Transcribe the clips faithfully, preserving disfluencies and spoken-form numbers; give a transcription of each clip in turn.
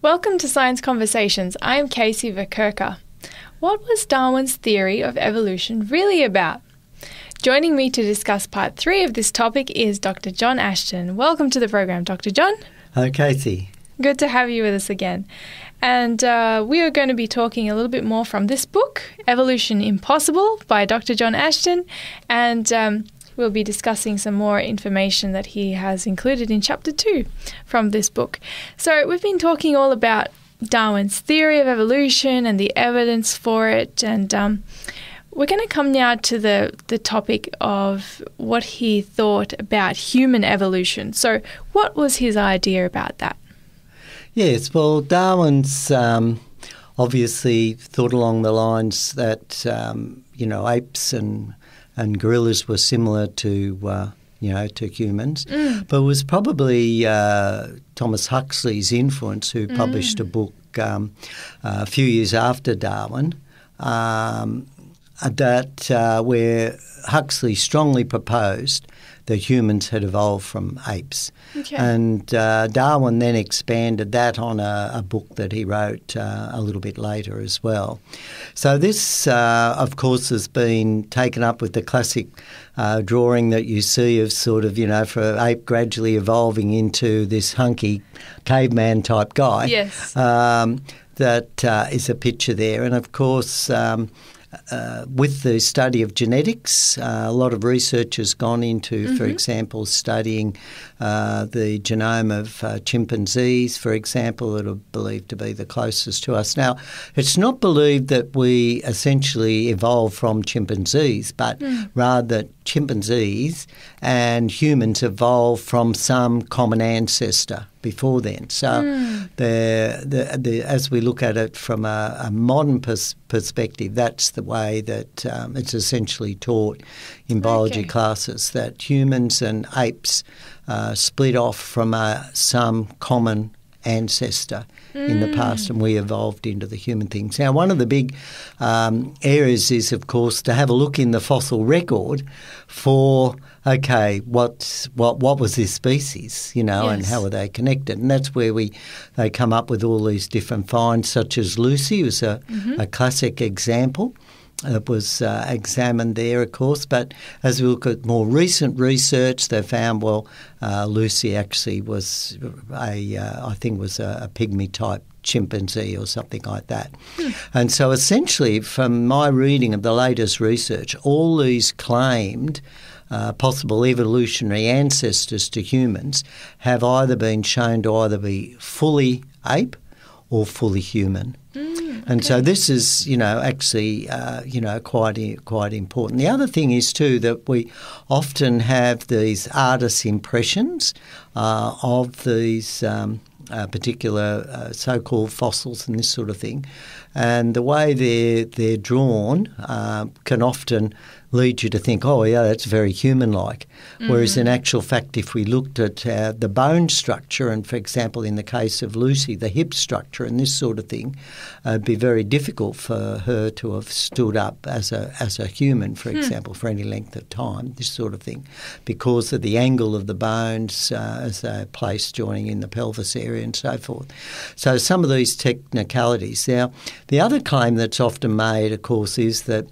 Welcome to Science Conversations. I'm Kaysie Vokurka. What was Darwin's theory of evolution really about? Joining me to discuss part three of this topic is Doctor John Ashton. Welcome to the program, Doctor John. Hello, Kaysie. Good to have you with us again. And uh, we are going to be talking a little bit more from this book, Evolution Impossible by Doctor John Ashton, and um, we'll be discussing some more information that he has included in Chapter two from this book. So we've been talking all about Darwin's theory of evolution and the evidence for it, and um, we're going to come now to the, the topic of what he thought about human evolution. So what was his idea about that? Yes, well, Darwin's um, obviously thought along the lines that, um, you know, apes and, and gorillas were similar to, uh, you know, to humans. Mm. But it was probably uh, Thomas Huxley's influence who published mm. a book um, uh, a few years after Darwin um, that uh, where Huxley strongly proposed that humans had evolved from apes. Okay. And uh, Darwin then expanded that on a, a book that he wrote uh, a little bit later as well. So this, uh, of course, has been taken up with the classic uh, drawing that you see of sort of, you know, for an ape gradually evolving into this hunky caveman type guy. Yes. Um, that uh, is a picture there. And, of course, um, Uh, with the study of genetics, uh, a lot of research has gone into, mm-hmm. for example, studying uh, the genome of uh, chimpanzees, for example, that are believed to be the closest to us. Now, it's not believed that we essentially evolved from chimpanzees, but mm. rather that chimpanzees and humans evolved from some common ancestor before then. So mm. the, the, the, as we look at it from a, a modern pers perspective, that's the way that um, it's essentially taught in biology okay. classes, that humans and apes uh, split off from uh, some common ancestor mm. in the past, and we evolved into the human things. Now, one of the big um, areas is, of course, to have a look in the fossil record for, okay, what what what was this species, you know, yes. and how were they connected? And that's where we they come up with all these different finds, such as Lucy, was a, mm-hmm. a classic example. It was uh, examined there, of course, but as we look at more recent research, they found, well, uh, Lucy actually was, a, uh, I think was a, a pygmy-type chimpanzee or something like that. Hmm. And so essentially, from my reading of the latest research, all these claimed Uh, possible evolutionary ancestors to humans have either been shown to either be fully ape or fully human. Mm, okay. And so this is, you know, actually, uh, you know, quite, quite important. The other thing is, too, that we often have these artists' impressions uh, of these um, uh, particular uh, so-called fossils and this sort of thing. And the way they're, they're drawn uh, can often lead you to think, oh, yeah, that's very human-like. Mm-hmm. Whereas in actual fact, if we looked at uh, the bone structure and, for example, in the case of Lucy, the hip structure and this sort of thing, uh, it'd be very difficult for her to have stood up as a, as a human, for hmm. example, for any length of time, this sort of thing, because of the angle of the bones uh, as they're placed joining in the pelvis area and so forth. So some of these technicalities. Now, the other claim that's often made, of course, is that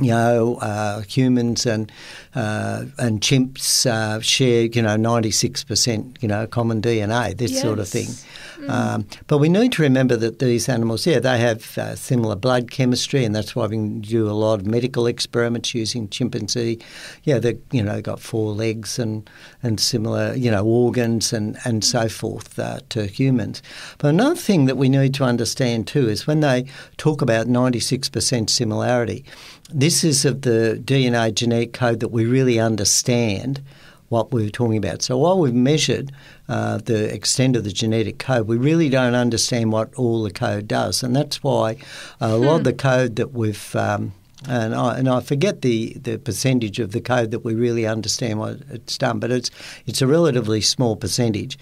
you know, uh, humans and uh, and chimps uh, share, you know, ninety-six percent, you know, common D N A, this yes. sort of thing. Mm. Um, but we need to remember that these animals, yeah, they have uh, similar blood chemistry, and that's why we can do a lot of medical experiments using chimpanzee. Yeah, they you know got four legs and and similar, you know, organs and and mm. so forth uh, to humans. But another thing that we need to understand too is when they talk about ninety-six percent similarity, this is of the D N A genetic code that we really understand what we're talking about. So while we've measured uh, the extent of the genetic code, we really don't understand what all the code does. And that's why a lot hmm. of the code that we've um, and I, and I forget the, the percentage of the code that we really understand what it's done, but it's, it's a relatively small percentage.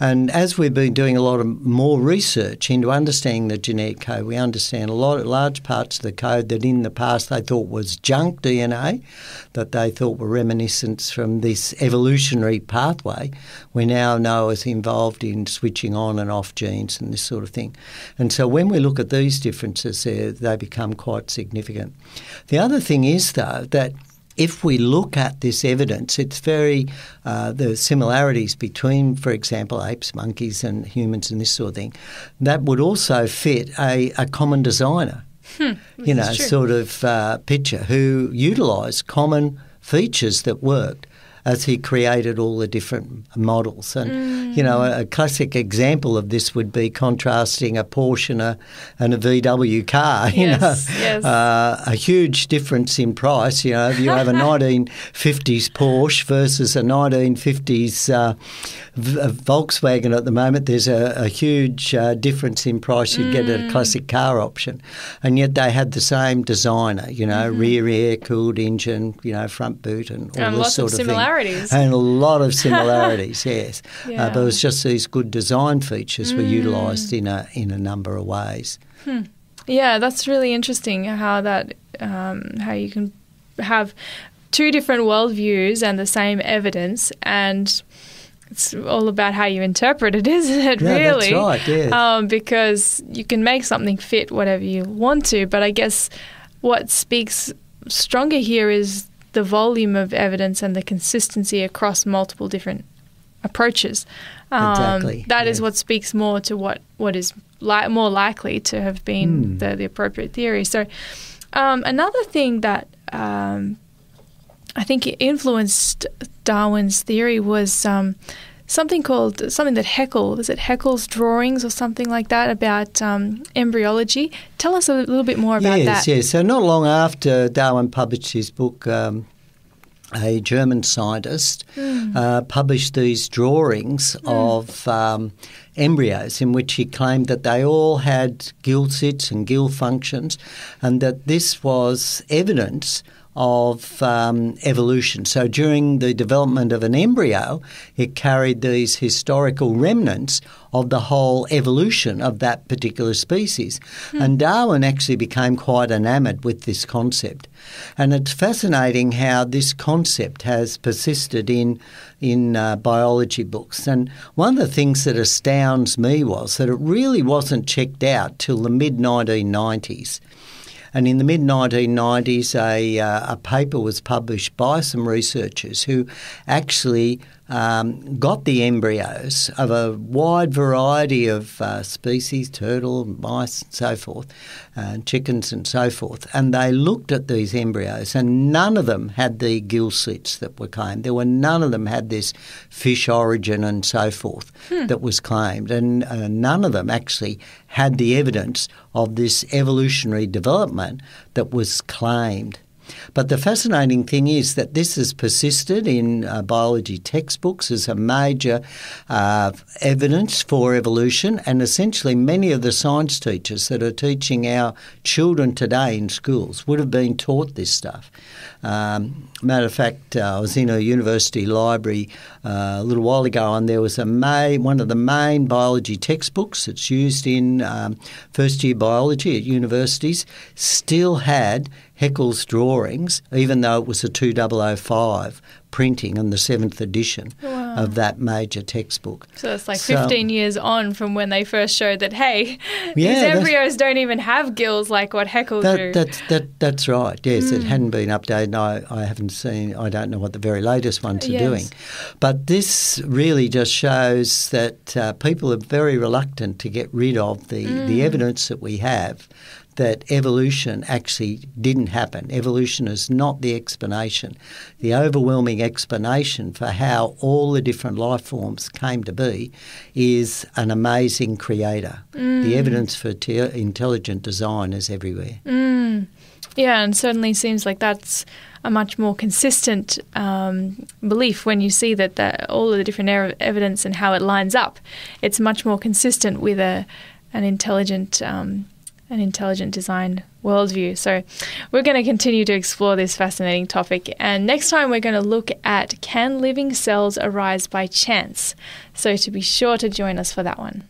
And as we've been doing a lot of more research into understanding the genetic code, we understand a lot, large parts of the code that in the past they thought was junk D N A, that they thought were reminiscence from this evolutionary pathway, we now know is involved in switching on and off genes and this sort of thing. And so when we look at these differences, they become quite significant. The other thing is, though, that if we look at this evidence, it's very uh, – the similarities between, for example, apes, monkeys and humans and this sort of thing, that would also fit a, a common designer, hmm, you know, sort of uh, picture who utilised common features that worked as he created all the different models. And, mm. you know, a, a classic example of this would be contrasting a Porsche and a, and a V W car, you yes, know, yes. Uh, a huge difference in price. You know, if you have a nineteen fifties Porsche versus a nineteen fifties uh, Volkswagen at the moment, there's a, a huge uh, difference in price you'd mm. get at a classic car option. And yet they had the same designer, you know, mm-hmm. rear air, cooled engine, you know, front boot and all and this lots sort of, of thing. And a lot of similarities, yes. Yeah. Uh, but it was just these good design features were mm. utilised in a, in a number of ways. Hmm. Yeah, that's really interesting how that um, how you can have two different worldviews and the same evidence, and it's all about how you interpret it, isn't it, yeah, really? That's right, yes. Um, because you can make something fit whatever you want to, but I guess what speaks stronger here is the volume of evidence and the consistency across multiple different approaches. Um, exactly. That yes. is what speaks more to what, what is li more likely to have been mm. the, the appropriate theory. So um, another thing that um, I think influenced Darwin's theory was um, something called, something that Haeckel, was it Haeckel's drawings or something like that about um, embryology? Tell us a little bit more about yes, that. Yes, yes. So not long after Darwin published his book, um, a German scientist mm. uh, published these drawings mm. of um, embryos in which he claimed that they all had gill sits and gill functions and that this was evidence of um, evolution. So during the development of an embryo, it carried these historical remnants of the whole evolution of that particular species. Mm. And Darwin actually became quite enamoured with this concept. And it's fascinating how this concept has persisted in, in uh, biology books. And one of the things that astounds me was that it really wasn't checked out till the mid nineteen nineties. And in the mid nineteen nineties, a, uh, a paper was published by some researchers who actually um, got the embryos of a wide variety of uh, species, turtle, mice and so forth, uh, chickens and so forth. And they looked at these embryos and none of them had the gill slits that were claimed. There were none of them had this fish origin and so forth hmm. that was claimed. And uh, none of them actually had the evidence of this evolutionary development that was claimed. But the fascinating thing is that this has persisted in uh, biology textbooks as a major uh, evidence for evolution, and essentially many of the science teachers that are teaching our children today in schools would have been taught this stuff. Um, matter of fact, uh, I was in a university library uh, a little while ago, and there was a main, one of the main biology textbooks that's used in um, first-year biology at universities still had Haeckel's drawings, even though it was a two thousand five printing and the seventh edition wow. of that major textbook. So it's like so, fifteen years on from when they first showed that, hey, yeah, these embryos don't even have gills like what Haeckel that, drew. That, that, that's right, yes. Mm. It hadn't been updated. I, I haven't seen, I don't know what the very latest ones are yes. doing. But this really just shows that uh, people are very reluctant to get rid of the, mm. the evidence that we have that evolution actually didn't happen. Evolution is not the explanation. The overwhelming explanation for how all the different life forms came to be is an amazing creator. Mm. The evidence for te intelligent design is everywhere. Mm. Yeah, and certainly seems like that's a much more consistent um, belief when you see that the, all of the different evidence and how it lines up. It's much more consistent with a, an intelligent um an intelligent design worldview. So we're going to continue to explore this fascinating topic. And next time we're going to look at, can living cells arise by chance? So to be sure to join us for that one.